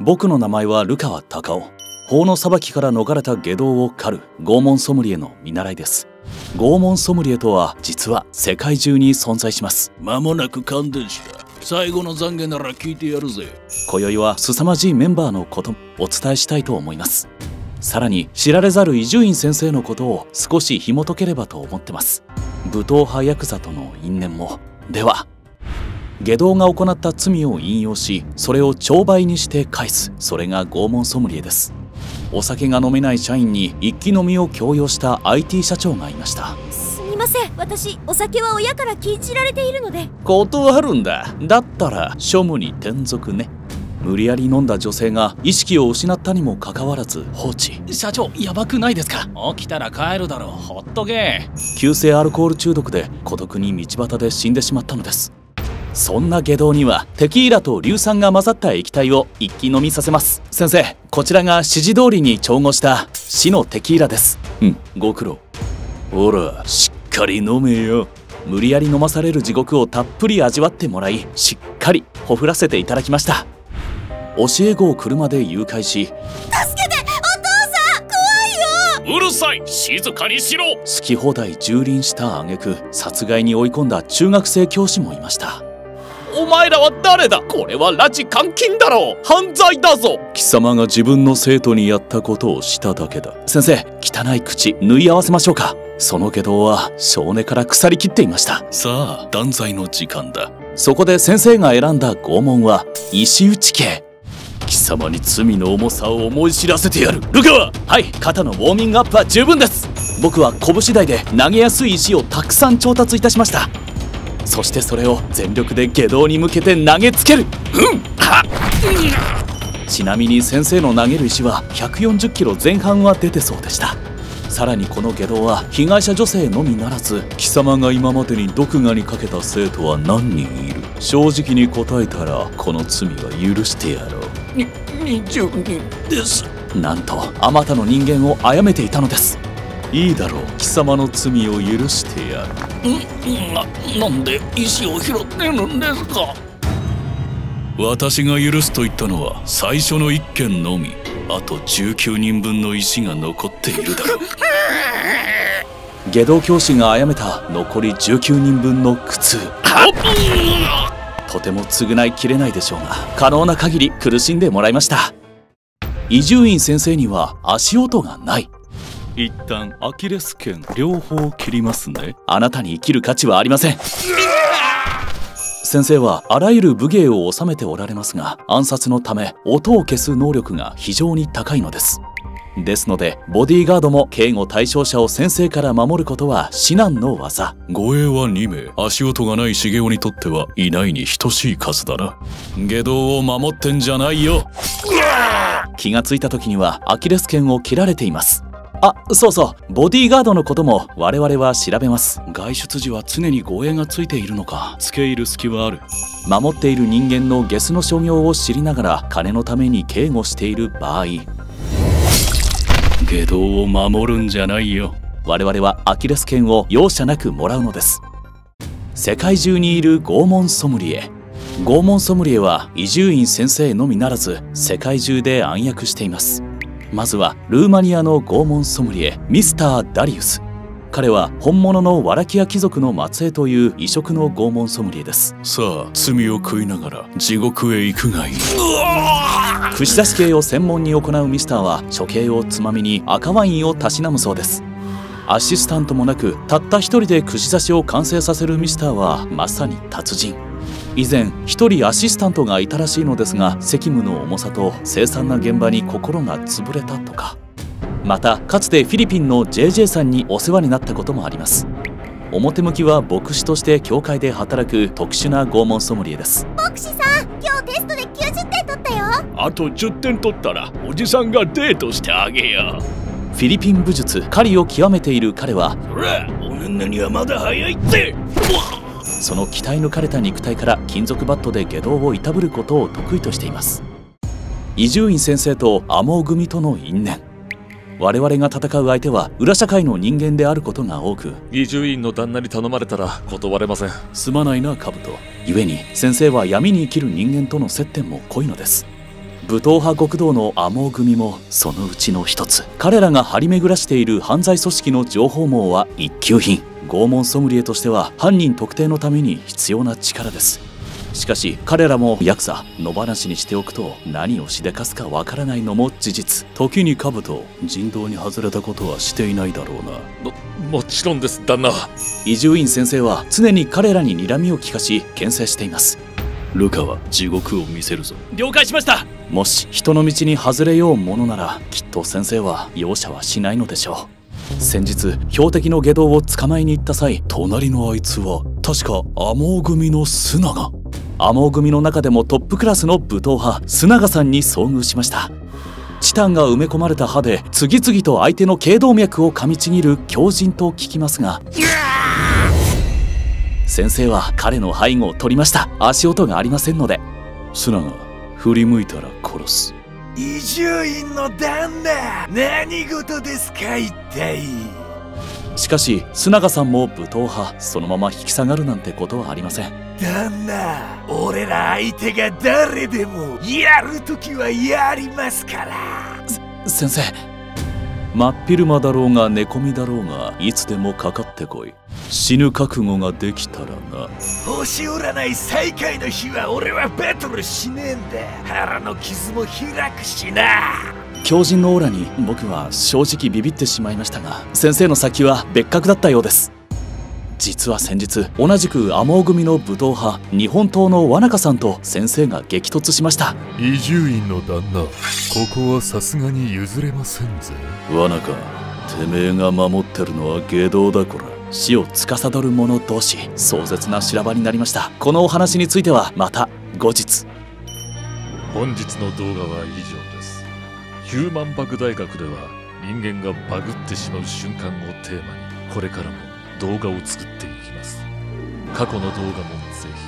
僕の名前は流川隆夫。法の裁きから逃れた外道を狩る拷問ソムリエの見習いです。拷問ソムリエとは実は世界中に存在します。間もなく感電した。最後の懺悔なら聞いてやるぜ。今宵は凄まじいメンバーのこともお伝えしたいと思います。さらに知られざる伊集院先生のことを少し紐解ければと思ってます。武闘派ヤクザとの因縁も。では、外道が行った罪を引用し、それを懲売にして返す、それが拷問ソムリエです。お酒が飲めない社員に一気飲みを強要した IT 社長がいました。すみません、私お酒は親から禁じられているので。断るんだ。だったら庶務に転属ね。無理やり飲んだ女性が意識を失ったにもかかわらず放置。社長、やばくないですか？起きたら帰るだろう、ほっとけ。急性アルコール中毒で孤独に道端で死んでしまったのです。そんな外道にはテキーラと硫酸が混ざった液体を一気飲みさせます。先生、こちらが指示通りに調合した死のテキーラです。ご苦労。ほら、しっかり飲めよ。無理やり飲まされる地獄をたっぷり味わってもらい、しっかりほふらせていただきました。教え子を車で誘拐し、助けてお父さん、怖いよ。うるさい、静かにしろ。好き放題蹂躙した挙句、殺害に追い込んだ中学生教師もいました。お前らは誰だ。これは拉致監禁だろう、犯罪だぞ。貴様が自分の生徒にやったことをしただけだ。先生、汚い口縫い合わせましょうか。その外道は性根から腐りきっていました。さあ、断罪の時間だ。そこで先生が選んだ拷問は石打ち刑。貴様に罪の重さを思い知らせてやる。ルカワ、はい、肩のウォーミングアップは十分です。僕は拳次第で投げやすい石をたくさん調達いたしました。そしてそれを全力で外道に向けて投げつける。ちなみに先生の投げる石は140キロ前半は出てそうでした。さらにこの外道は被害者女性のみならず、貴様が今までに毒牙にかけた生徒は何人いる。正直に答えたらこの罪は許してやろう。20人です。なんとあまたの人間を殺めていたのです。いいだろう、貴様の罪を許してやる。なんで石を拾ってるんですか。私が許すと言ったのは最初の1件のみ。あと19人分の石が残っているだろう。外道教師が殺めた残り19人分の苦痛、とても償いきれないでしょうが、可能な限り苦しんでもらいました。伊集院先生には足音がない。一旦アキレス腱両方切りますね。あなたに生きる価値はありません。先生はあらゆる武芸を収めておられますが、暗殺のため音を消す能力が非常に高いのです。ですのでボディーガードも警護対象者を先生から守ることは至難の技。護衛は2名、足音がない茂雄にとってはいないに等しい数だな。外道を守ってんじゃないよ。気がついた時にはアキレス腱を切られています。あ、そうそう、ボディーガードのことも我々は調べます。外出時は常に護衛がついているのか。つけ入る隙はある。守っている人間のゲスの所業を知りながら金のために警護している場合、外道を守るんじゃないよ。我々はアキレス腱を容赦なくもらうのです。世界中にいる拷問ソムリエ。拷問ソムリエは伊集院先生のみならず世界中で暗躍しています。まずはルーマニアの拷問ソムリエ、ミスター・ダリウス。彼は本物のワラキア貴族の末裔という異色の拷問ソムリエです。さあ、罪を食いながら地獄へ行くがいい。串刺し系を専門に行うミスターは処刑をつまみに赤ワインをたしなむそうです。アシスタントもなくたった一人で串刺しを完成させるミスターはまさに達人。以前一人アシスタントがいたらしいのですが、責務の重さと凄惨な現場に心が潰れたとか。またかつてフィリピンの JJ さんにお世話になったこともあります。表向きは牧師として教会で働く特殊な拷問ソムリエです。牧師さん、今日テストで90点取ったよ。あと10点取ったらおじさんがデートしてあげよう。フィリピン武術狩りを極めている彼は、それおねんねにはまだ早いって。その鍛え抜かれた肉体から金属バットで外道をいたぶることを得意としています。伊集院先生と天羽組との因縁。我々が戦う相手は裏社会の人間であることが多く、伊集院の旦那に頼まれたら断れません。すまないな、兜。故に先生は闇に生きる人間との接点も濃いのです。武闘派極道の天羽組もそのうちの一つ。彼らが張り巡らしている犯罪組織の情報網は一級品。拷問ソムリエとしては犯人特定のために必要な力です。しかし彼らもヤクザ野放しにしておくと何をしでかすかわからないのも事実。時に兜、人道に外れたことはしていないだろうな。もちろんです、旦那。伊集院先生は常に彼らに睨みを利かし牽制しています。ルカは地獄を見せるぞ。了解しました。もし人の道に外れようものならきっと先生は容赦はしないのでしょう。先日標的の外道を捕まえに行った際、隣のあいつは確か天羽組の須永。天羽組の中でもトップクラスの武闘派須永さんに遭遇しました。チタンが埋め込まれた歯で次々と相手の頸動脈を噛みちぎる強靭と聞きますが、先生は彼の背後を取りました。足音がありませんので。須永、振り向いたら殺す。伊集院の旦那、何事ですか一体。しかし須永さんも武闘派、そのまま引き下がるなんてことはありません。旦那、俺ら相手が誰でもやるときはやりますから。先生、真っ昼間だろうが寝込みだろうがいつでもかかってこい。死ぬ覚悟ができたらな。星占い再開の日は俺はバトルしねえんだ。腹の傷も開くしな。狂人のオーラに僕は正直ビビってしまいましたが、先生の先は別格だったようです。実は先日同じく天羽組の武闘派日本刀の和中さんと先生が激突しました。伊集院の旦那、ここはさすがに譲れませんぜ。和中、てめえが守ってるのは外道だから。死を司る者同士、壮絶な修羅場になりました。このお話についてはまた後日。本日の動画は以上です。ヒューマンバグ大学では人間がバグってしまう瞬間をテーマにこれからも動画を作っていきます。過去の動画もぜひ。